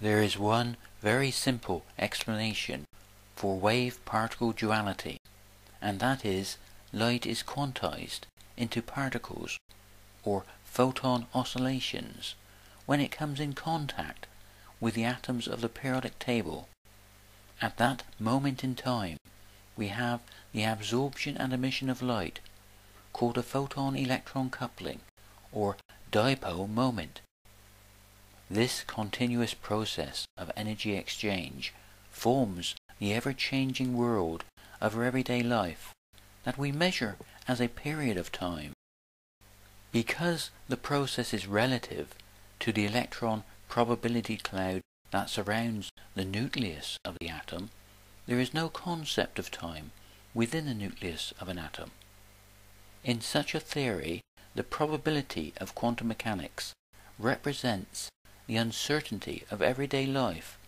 There is one very simple explanation for wave-particle duality, and that is light is quantized into particles, or photon oscillations, when it comes in contact with the atoms of the periodic table. At that moment in time, we have the absorption and emission of light, called a photon-electron coupling, or dipole moment. This continuous process of energy exchange forms the ever-changing world of our everyday life that we measure as a period of time. Because the process is relative to the electron probability cloud that surrounds the nucleus of the atom, there is no concept of time within the nucleus of an atom. In such a theory, the probability of quantum mechanics represents the uncertainty of everyday life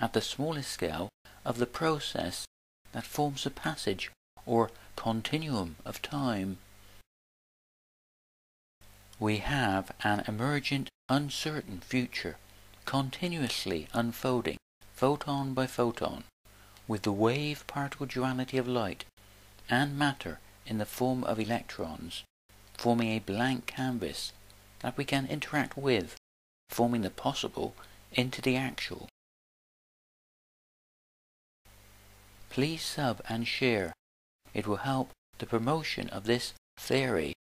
at the smallest scale of the process that forms the passage or continuum of time. We have an emergent, uncertain future continuously unfolding photon by photon, with the wave-particle duality of light and matter in the form of electrons, forming a blank canvas that we can interact with, forming the possible into the actual. Please sub and share. It will help the promotion of this theory